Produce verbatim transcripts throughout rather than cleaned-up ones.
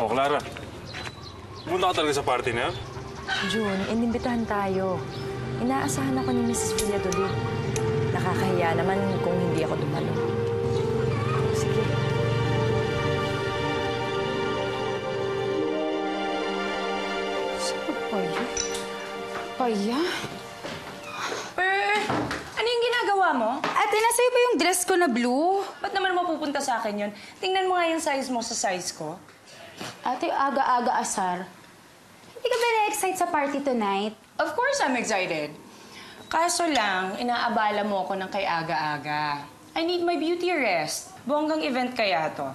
Oh, Clara. Pumunta ka talaga sa party na yan? June, inimbitahan tayo. Inaasahan ako ni Missus Villadolid. Nakakahiya naman kung hindi ako dumalo. Sige. Saan pa yun? Paya? Per, ano yung ginagawa mo? Ate, nasa'yo ba yung dress ko na blue? Ba't naman mapupunta sa akin yun? Tingnan mo nga yung size mo sa size ko. Ate, aga-aga asar. Hindi ka ba na-excite sa party tonight? Of course I'm excited. Kaso lang, inaabala mo ako ng kay aga-aga. I need my beauty rest. Bonggang event kaya to.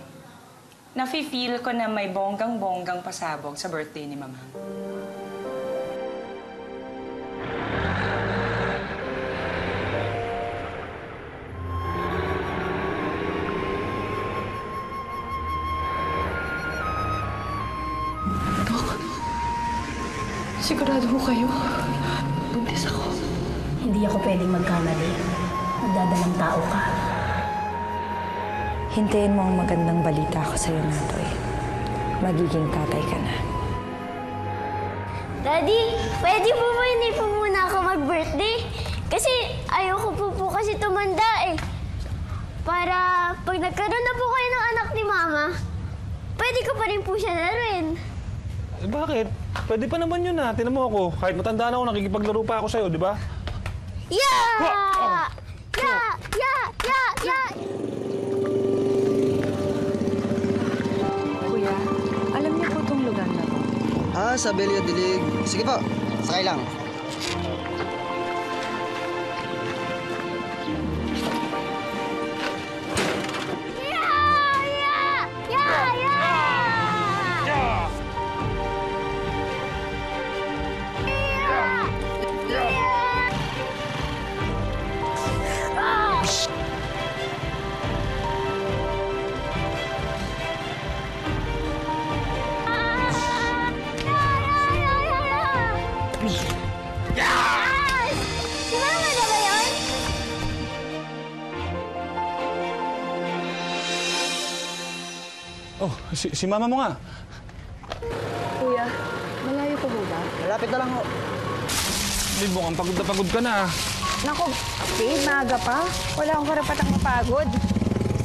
Nafe-feel ko na may bonggang-bonggang pasabog sa birthday ni Mama. Sigurado ko kayo. Buntis ako. Hindi ako pwedeng magkamali. Magdadalang tao ka. Hintayin mo ang magandang balita ko sa'yo, Natoy. Magiging tatay ka na. Daddy, pwede po ba hindi po muna ako mag-birthday? Kasi ayoko po po kasi tumanda eh. Para pag nagkaroon na po kayo ng anak ni Mama, pwede ko pa rin po siya laruin. Bakit? Pwede pa naman yun na. Tinan mo ako. Kahit matanda na ako, nakikipaglaro pa ako sa'yo, di ba? Yeah! Oh! Yeah! Yeah! Yeah! Yeah! Kuya, alam niyo po itong lugar na po? Ah, sa Villadolid. Sige po, sakay lang. Oh, si, si mama mo nga. Kuya, malayo pa po ba? Malapit na lang ho. Hindi, mukhang pagod na pagod ka na. Naku, babe, maaga pa. Wala akong karapatang mapagod.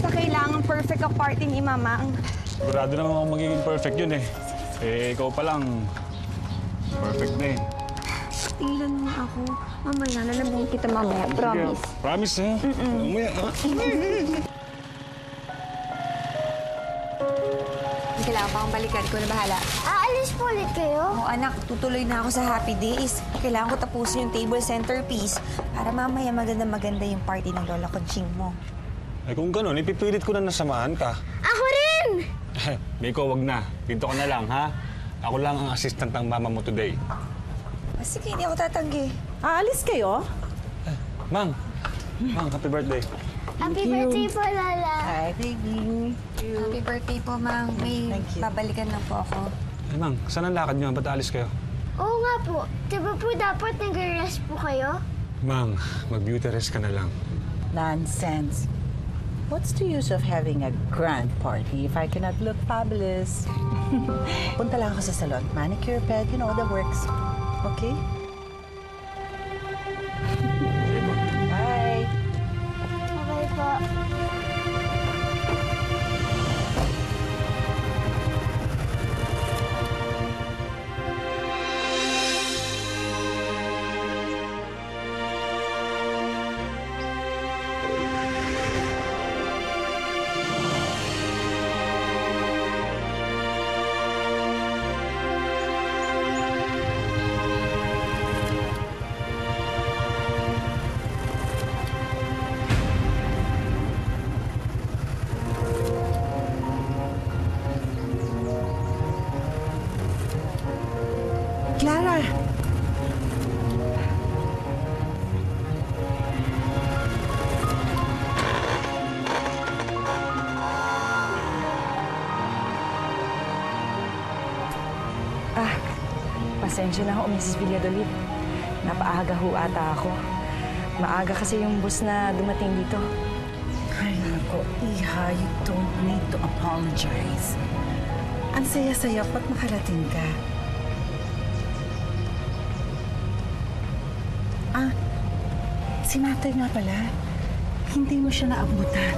Sa kailangan perfect ang party ni Mamang. Sigurado naman ako magiging perfect yun eh. Eh, ikaw pa lang. Perfect na eh. Tingnan mo ako. Mamaya, nalabong kita mamaya. Promise. Sige, promise eh. Mamaya, ha? Kailangan pa akong balikan ko na bahala. Aalis po ulit kayo? Oo, anak. Tutuloy na ako sa happy days. Kailangan ko tapusin yung table centerpiece para mamaya maganda-maganda yung party ng Lola Kunching mo. Ay, kung ganun, ipipilit ko na nasamaan ka. Ako rin! Meiko, wag na. Dito ko na lang, ha? Ako lang ang assistant ng mama mo today. Ah, sige, hindi ako tatanggi. Aalis kayo? Eh, Mang, Mang, happy birthday. Happy birthday po, Lola. Hi, baby. Happy birthday po, Mang. May babalikan na po ako. Hey, Mang, saan ang lakad niyo? Ba't aalis kayo? Oo nga po. Diba po dapat nag-rest po kayo? Mang, mag-beauty rest ka na lang. Nonsense. What's the use of having a grand party if I cannot look fabulous? Punta lang ako sa salon. Manicure, ped, you know, the works. Okay? Bye. Bye po. Clara! Ah, pasensya na ho, Missus Villadolid. Napaaga ho ata ako. Maaga kasi yung bus na dumating dito. Ay, nako, Iha, you don't need to apologize. Ang saya-saya ko at makarating ka. Ah, si Natoy nga pala. Hindi mo siya naabutan.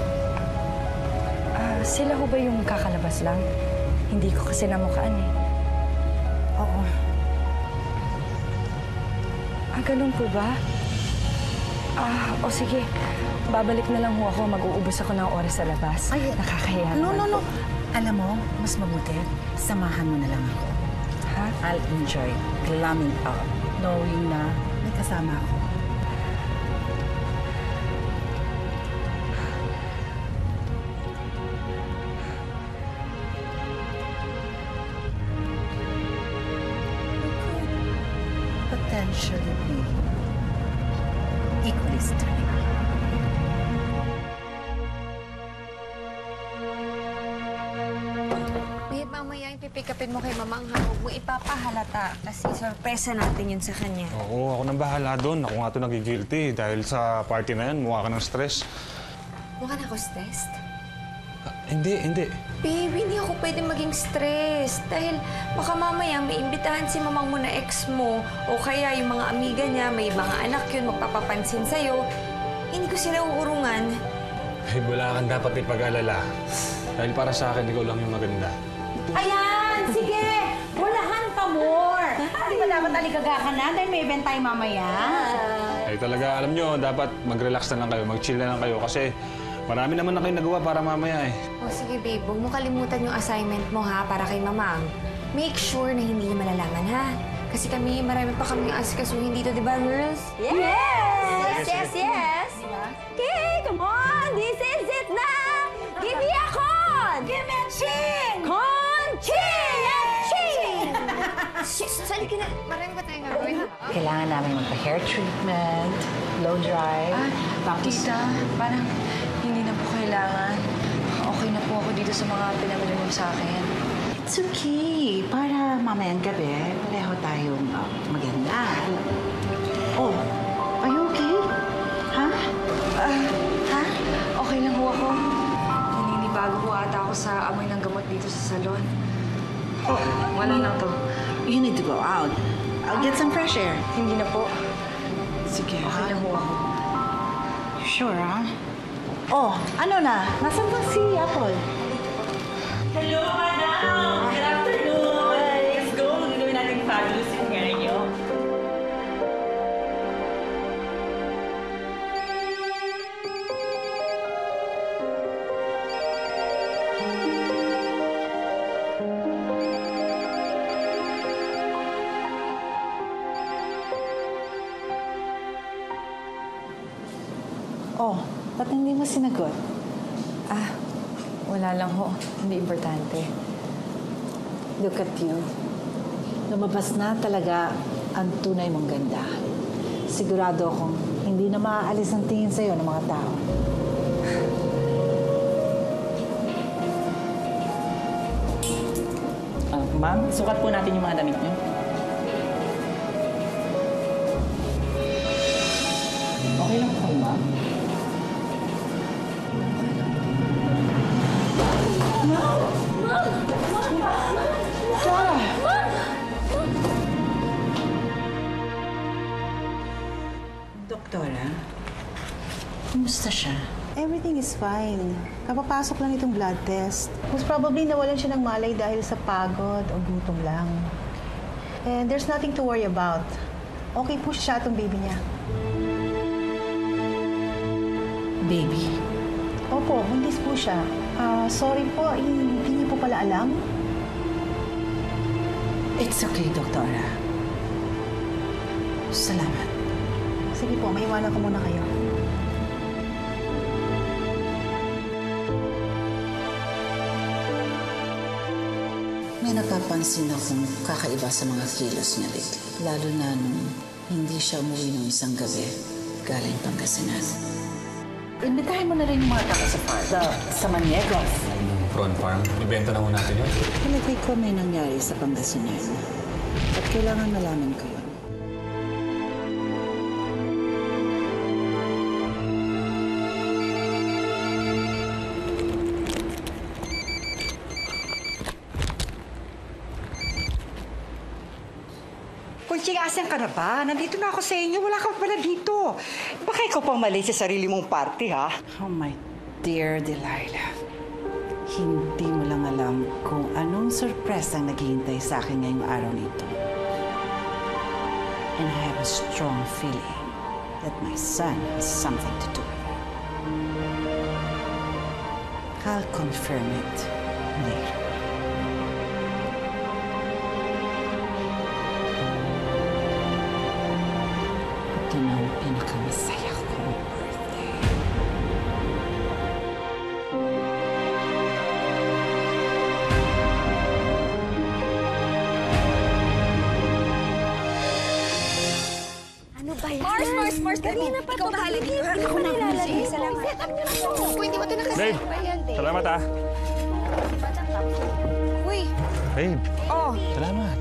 Ah, sila ko ba yung kakalabas lang? Hindi ko kasi namukaan eh. Oo. Ah, ganun po ba? Ah, o sige. Babalik na lang ho ako. Mag-uubos ako ng oras sa labas. Ay, nakakahiya. No, no, no. Alam mo, mas mabuti, samahan mo na lang ako. Ha? I'll enjoy climbing up, knowing na may kasama ako. Potentially be equally stunning. Pick-upin mo kay Mamang, ha? Huwag mo ipapahalata kasi sorpresa natin yun sa kanya. Oo, ako nang bahala doon. Ako nga ito nagigilty dahil sa party na yan, mukha ka ng stress. Mukha na ako stressed? Uh, hindi, hindi. Babe, hindi ako pwede maging stressed dahil baka mamaya may imbitahan si Mamang mo na ex mo o kaya yung mga amiga niya, may mga anak yun, magpapapansin sa'yo. Hindi ko sila uurungan. Ay, wala kang dapat ipag-alala dahil para sa akin, ikaw lang yung maganda. Ayan! Sige! Walahan pa more! Hindi ba dapat aligaga ka na dahil may event tayo mamaya? Ay talaga, alam nyo, dapat mag-relax na lang kayo, mag-chill na lang kayo kasi marami naman na kayo nagawa para mamaya eh. O sige babe, huwag mo kalimutan yung assignment mo ha para kay Mamang. Make sure na hindi niya malalaman ha. Kasi kami, marami pa kami asikasuhin dito, di ba girls? Yes! Yes! Yes! Yes! Okay, come on! This is it na! Give me a con! Give me a ching! Con-ching! Shhh! Sali ka na. Marami ba tayong gagawin? Kailangan namin magpa-hair treatment, blow dry. Ah, tapos, tita, parang hindi na po kailangan. Okay na po ako dito sa mga pinamili mo sa akin. It's okay. Para mamayang gabi, pareho tayong uh, maganda. Oh, are you okay? Ha? Huh? Uh, ha? Okay lang po ako. Naninibago po ata ako sa amoy ng gamot dito sa salon. Oh, wala lang to. You need to go out. I'll get some fresh air. Hindi na po. Sige, okay na po ako. You sure, ha? Oh, ano na? Nasaan ba si Apple? Hello, madam! Good afternoon! Let's go! Magigawin natin fabulous yung ngayon nyo. Oh, ba't hindi mo sinagot? Ah, wala lang ho. Hindi importante. Look at you. Lumabas na talaga ang tunay mong ganda. Sigurado akong hindi na maaalis ang tingin sa'yo ng mga tao. Uh, ma'am, sukat po natin yung mga damit niyo. Okay lang po, ma'am. Doktora, kumusta siya? Everything is fine. Kapapasok lang itong blood test. Most probably nawalan siya ng malay dahil sa pagod o gutom lang. And there's nothing to worry about. Okay po siya itong baby niya. Baby? Opo, buntis po siya. Uh, sorry po, hindi niyo po pala alam. It's okay, Doktora. Salamat. Sige po, maiwanan ko muna kayo. May nakapansin akong kakaiba sa mga kilos niya rin. Lalo na nung hindi siya umuwi ng isang gabi galing Pangasinan. Imbitahin mo na rin yung mga tao sa farm. Sa, sa Maniegos. Yung prawn farm. Ibenta na muna natin yun. Palagay ko may nangyari sa Pangasinan. At kailangan malaman ko yun. Kunching, asan ka na ba? Nandito na ako sa inyo. Wala ka pala dito. Baka ikaw pang mali sa sarili mong party, ha? Oh, my dear Delilah. Hindi mo lang alam kung anong surprise ang naghihintay sa akin ngayong araw nito. And I have a strong feeling that my son has something to do with it. I'll confirm it later. Kanina pa ito. Ikaw mahali dito, ha? Ako na nilalagay. Salamat. Uy, hindi mo ito nakasama. Babe, salamat, ha? Uy. Babe. Oo. Salamat.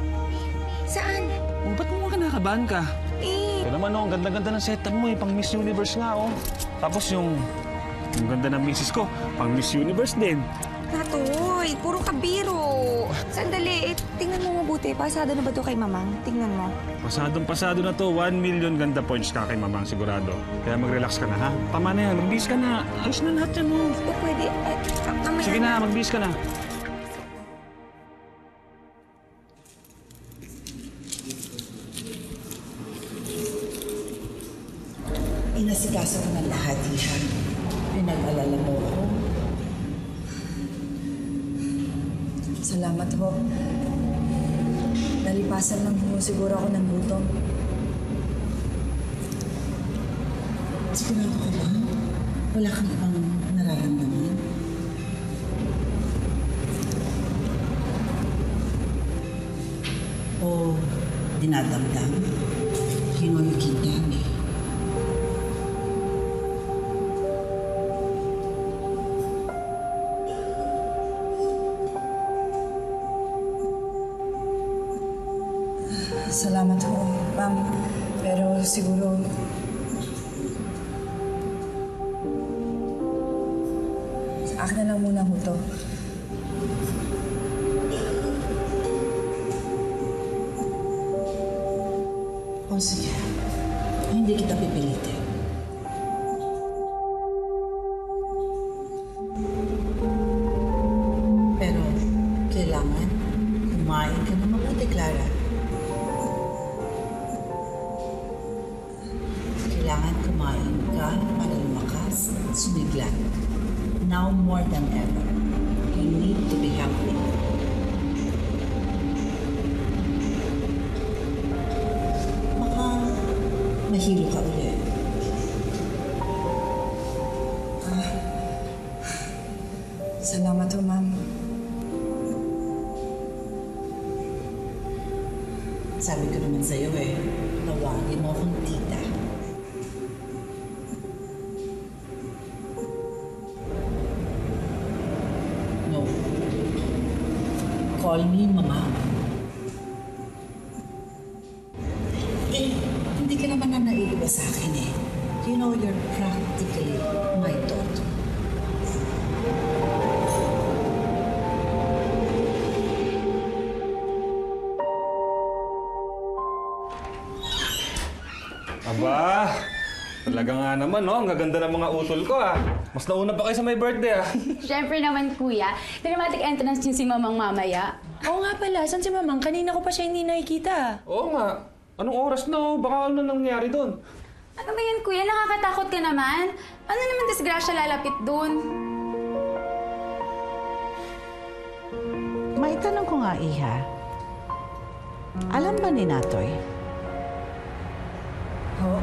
Saan? Oh, ba't mo kinakabahan ka? Eh. Kaya naman, oh, ang ganda-ganda ng setup mo, eh. Pang Miss Universe nga, oh. Tapos yung... yung ganda ng misis ko, pang Miss Universe din. Natoy, puro kabiro. Sandali, eh, tingnan mo mabuti. Pasado na ba ito kay Mamang? Tingnan mo. Pasadong-pasado na to. One million ganda points ka kay Mamang, sigurado. Kaya mag-relax ka na, ha? Tama na yan. Magbihis ka na. Ayos na lahat yan, mo. O pwede. Ay, kamay. Sige na, magbihis ka na. Inasikaso ko ng lahat, Isha. Pinag-alala mo ako. Salamat ho. Nalipasan lang po siguro ako ng gutom. Sigurado ko ba? Wala kang ibang nararamdaman? O dinadamdam? Hinuyukin dami. Salamat ho, ma'am. Pero siguro... akin na lang muna ho to. O sige, hindi kita pipilitin. Pero kailangan kumain ka na mabuti, Clara. Kailangan kumain ka para lumakas at sumiglan. Now more than ever, you need to be healthy. Baka mahilo ka ulit. Ah, salamat ho, ma'am. Sabi ko naman sa'yo eh, tawagin mo akong tita. Call me Mama. Eh, hindi ka naman na naiiba sa akin eh. You know, you're practically my daughter. Aba, talaga nga naman, no? Ang gaganda ng mga utol ko, ah. Mas nauna pa kayo sa my birthday, ah. Siyempre naman, Kuya. Dramatic entrance niyo si Mamang mamaya. Oo nga pala. Saan si Mamang? Kanina ko pa siya hindi nakikita. Oo nga. Anong oras na, oh? Baka ano nangyari doon? Ano ba yan, Kuya? Nakakatakot ka naman. Ano naman disgrasya lalapit doon? Maitanong ko nga, Iha. Alam ba ni Natoy? Oo.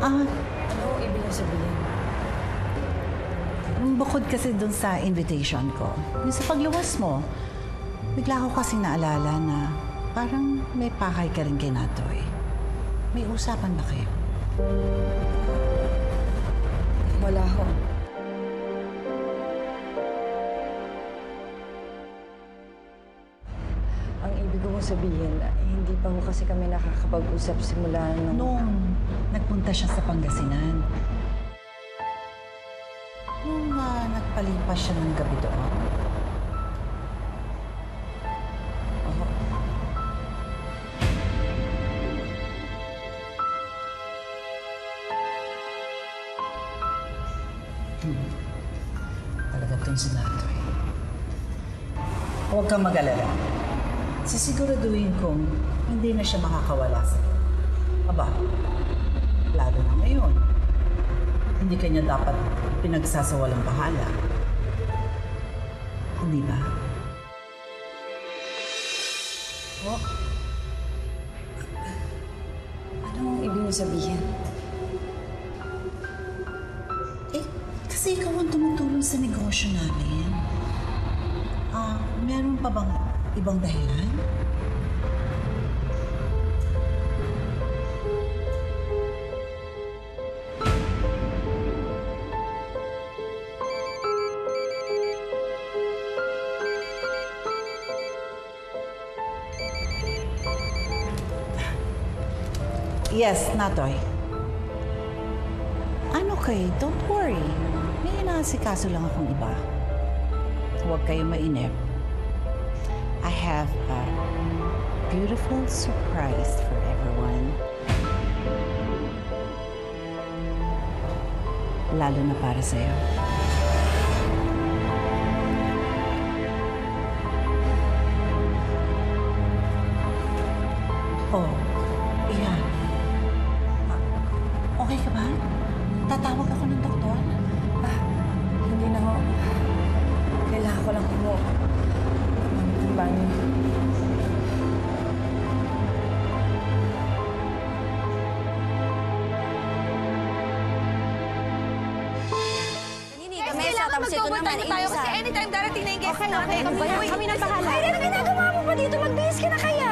Ah. Ano ibig sabihin? Bukod kasi dun sa invitation ko, yung sa pagluwas mo, bigla ko kasi naalala na parang may pakay ka rin kay Natoy. May usapan ba kayo? Wala ho. Ang ibig kong sabihin, hindi pa ho kasi kami nakakapag-usap simula nung... Nung nagpunta siya sa Pangasinan. Nung uh, nagpalipas siya ng gabi doon. Oo. natin si Natoy. Huwag kang mag-alala. Sisiguraduhin kong hindi na siya makakawala sa'yo. Aba, lalo na ngayon. Hindi kanya dapat pinagsasawalang bahala. Hindi ba? Oh. Anong ibig mo sabihin? Eh, kasi ikaw ang tumutulong sa negosyo namin. Ah, uh, meron pa bang ibang dahilan? Yes, Natoy. Ano kayo? Don't worry. May inaasikaso lang akong iba. Huwag kayo mainip. I have a beautiful surprise for everyone. Lalo na para sa'yo. Oh, iyan. Okay ka ba? Tatawag ako ng doktor? Ah, hindi na ho. Kailangan ko lang kumuha. Ang banyo. Kailangan mag-double time tayo kasi anytime darating na yung guest natin. Okay, okay. Kami na bahala. Ay, ano ginagawa mo pa dito? Mag-base ka na kaya.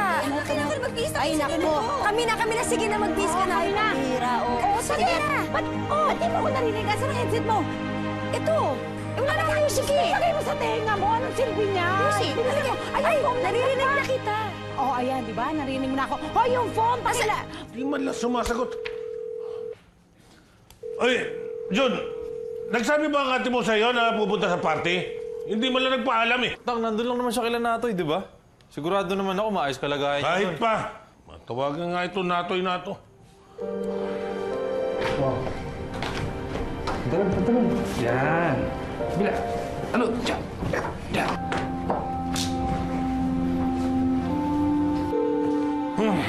Kailangan ko mag-base na kasi nito. Kami na, kami na. Sige na, mag-base ka na. Kami na. Oo, sige na. Ba't di mo ko narinig? Asa ng headset mo? Ito. Eh, wala na kayo, sige. Pagay mo sa tenga mo. Anong silbi niya? Lucy, sige. Ay, naririnig na kita. Oo, ayan, di ba? Narinig mo na ako. Hoy, yung phone! Pasila! Di man lang sumasagot. Ay, John! Nagsabi ba ang ate mo sa'yo na pupunta sa party? Hindi man lang nagpaalam eh. Tang, nandun lang naman siya kila Natoy, di ba? Sigurado naman ako maayos kalagayan. Kahit pa! Matawagan nga ito, Natoy na ito. Wow. Talag, talag. Yan. Bila. Ano? Diyan. Diyan. Hmm.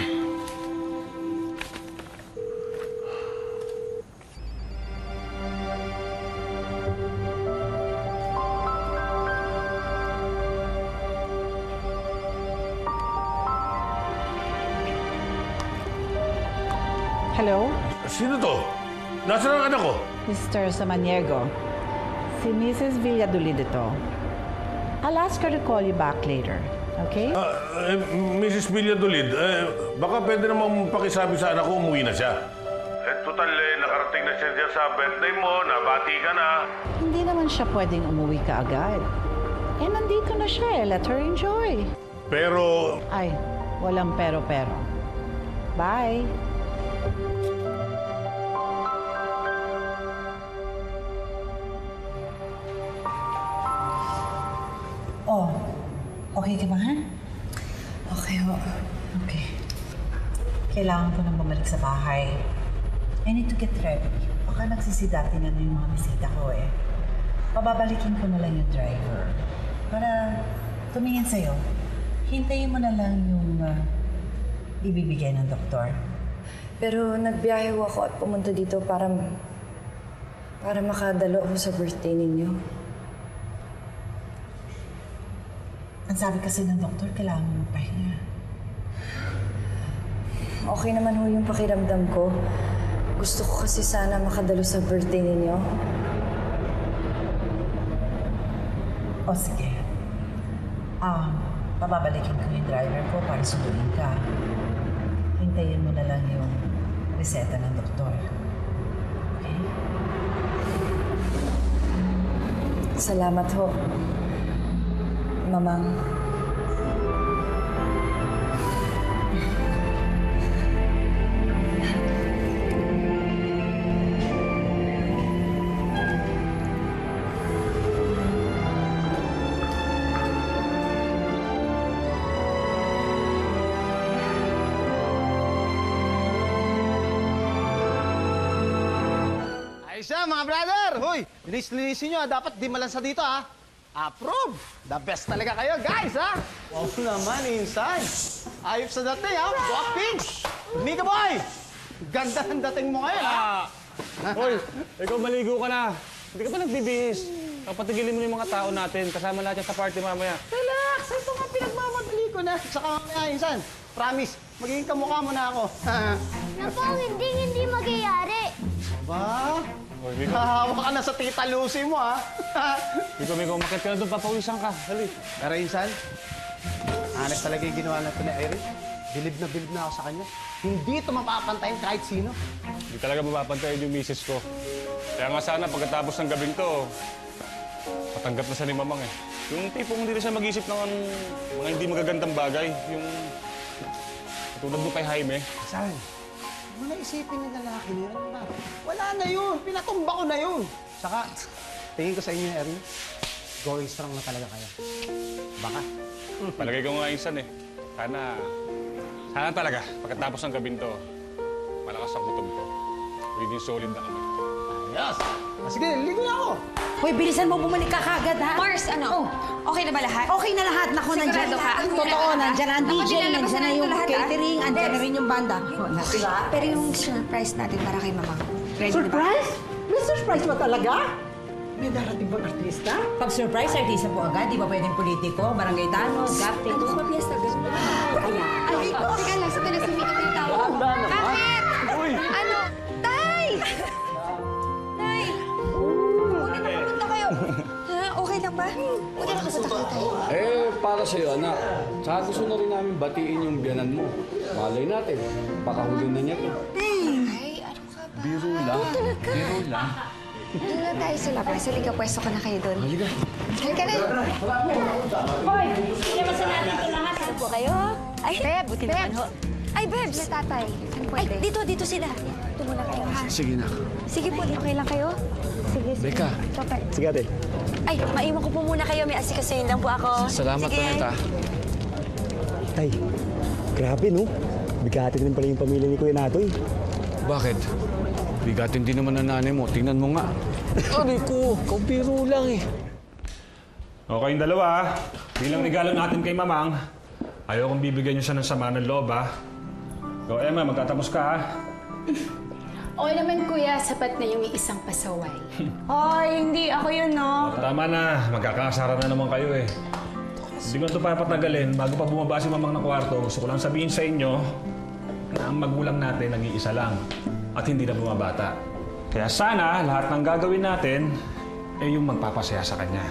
Hello? Sino to? Nasaan ang anak ko? Mister Samaniego. Si Missus Villadolid ito. I'll ask her to call you back later. Okay? Uh, uh, Missus Villadolid, uh, baka pwede namang pakisabi sa anak ko umuwi na siya. Eh, total, eh, nakarating na siya dyan sa birthday mo. Nabati ka na. Hindi naman siya pwedeng umuwi ka agad. Eh, nandito na siya eh. Let her enjoy. Pero... Ay, walang pero-pero. Bye. Oh, okay ka ba, ha? Okay, ho. Okay. Kailangan ko nang bumalik sa bahay. I need to get ready. Baka nagsisidati na na yung mga bisita ko, eh. Pababalikin ko na lang yung driver. Para tumingin sa'yo, hintayin mo na lang yung uh, ibibigay ng doktor. Pero nagbiyahe ako at pumunta dito para... para makadalo ako sa birthday ninyo. Ang sabi kasi ng doktor, kailangan mo magpahinga. Okay naman ho yung pakiramdam ko. Gusto ko kasi sana makadalo sa birthday ninyo. O sige. Ah, mababalikin ko yung driver ko para sunduin ka. Hintayin mo na lang yung reseta ng doktor. Okay? Salamat ho. Mamang. Ayos na, mga brother! Hoy, linis-linisin nyo. Dapat di malansa dito, ha? Approve! The best talaga kayo, guys, ha? Wow naman, inside. Ayos sa dating, ha? Walk pink! Nika boy! Ganda ng dating mo ngayon, ha? Hoy, ikaw maligo ka na. Hindi ka pa nagbibihis. Patigilin mo yung mga tao natin. Kasama natin sa party mamaya. Relax! Ito nga pinagmamadali ko na. Saka mamaya, insan. Promise, magiging kamukha mo na ako. Naku, hindi, hindi magyayari. Aba? Hahawa ka na sa tita Lucy mo, ha? Miko, Miko, makit ka na doon. Papawisan ka. Dali. Pero, insan, anak talaga yung ginawa natin ni Irene. Bilib na bilib na ako sa kanya. Hindi ito mapapantayin kahit sino. Hindi talaga mapapantayin yung misis ko. Kaya nga sana, pagkatapos ng gabing to, patanggap na sa ni Mamang, eh. Yung tipong hindi na siya mag-isip ng mga hindi magagandang bagay. Yung tulad mo kay Jaime. Saan? Huwag mo naisipin yung lalaki niya. Wala na yun. Pinatumba ko na yun. Saka, tingin ko sa inyo, Irene, going strong na talaga kayo. Baka. Palagay ko nga insan, eh. Sana, sana talaga, pagkatapos ng gabing to, malakas ang kutob ko. Reading solid na kami. Yes! Ah, sige, ligo na ako! Hoy, bilisan mo, bumalik ka kagad, ha? Mars, ano? Oh. Okay na ba lahat? Okay na lahat. Naku, nandiyan ka. Totoo, nandiyan na ang D J, nandiyan na yung catering, nandiyan na rin yung banda. Pero yung surprise natin para kay Mamang. Surprise? May surprise ba talaga? May darating bang artista? Pag surprise, artista po agad. Di ba pwedeng politiko, barangay Thanos, captain? Ano ba piyesta ganun? Ay, ito! Sige lang, sige lang, sumikat yung tao ko. Bakit? Ano? Tay! Tay! Kunin na kapunta kayo. Ha? Okay lang ba? Kunin na kapunta kayo tayo. Eh, para sa'yo, anak. Saka gusto na rin namin batiin yung biyanan mo. Malay natin. Baka hulin na niya to. Ay, ano ka ba? Biro lang. Biro lang. Doon na tayo sa labas. Halika, pwesto ka na kayo doon. Halika. Halika na. Hoy, sinama sa natin ito lahat. Saan po kayo? Ay, Beb. Buti naman ho. Ay, Beb. Sila tatay. Saan po? Ay, dito, dito sila. Dito muna kayo, ha? Sige na. Sige po, okay lang kayo? Sige, sige. Beka. Sige, ate. Ay, maiwan ko po muna kayo. May asikasoyin lang po ako. Salamat po, ta. Tay, grabe, no? Bigatin din pala yung pamilya ni Kuya Natoy. Bakit? Bigatin din naman ang nanay mo. Tingnan mo nga. Aray ko, kabiro lang eh. Okay, yung dalawa. Bilang regalo natin kay Mamang, ayaw kong bibigyan niyo siya ng sama ng loob, ha? Go, Emma, magtatapos ka, ha? Okay naman, Kuya. Sapat na yung isang pasaway. Ay, hindi. Ako yun, no? O, tama na. Magkakasara na naman kayo, eh. Hindi ko ito papatagalin. Bago pa bumaba si Mamang ng kwarto, gusto ko lang sabihin sa inyo na ang magulang natin nag-iisa lang. At hindi na bumabata. Kaya sana, lahat ng gagawin natin ay yung magpapasaya sa kanya.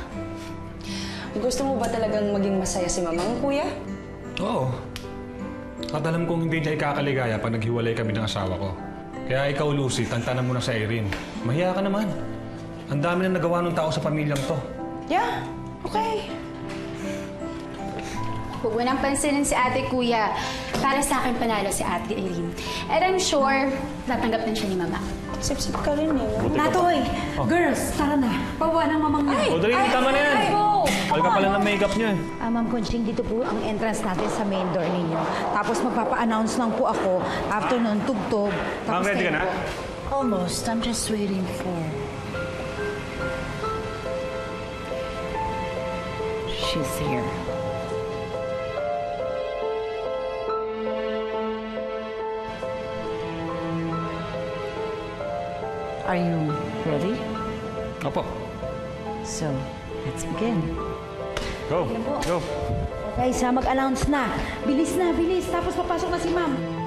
Gusto mo ba talagang maging masaya si Mamang, Kuya? Oo. At alam kong hindi niya ikakaligaya pag naghiwalay kami ng asawa ko. Kaya ikaw, Lucy, tantanan mo na sa Irene. Mahiya ka naman. Ang dami na nagawa ng tao sa pamilyang to. Yeah, okay. Huwag mo nang pansinin si ate, Kuya. Para sa akin panalo si ate Irene. And I'm sure, natanggap na siya ni Mama. Sip-sip ka rin, eh. Natoy! Oh. Girls, tara na. Bawa ng Mamang niya. O, dali, tama na yan. Wala ka pala ng makeup niya. Ah, Ma'am Kunching, dito po ang entrance natin sa main door ninyo. Tapos magpapa-announce lang po ako. After nun, tugtog. Ma'am, ready ka na? Almost. I'm just waiting for... She's here. Are you ready? Opo. So, let's begin. Go, go. Okay, sa mag-announce na. Bilis na, bilis. Tapos papasok na si Ma'am.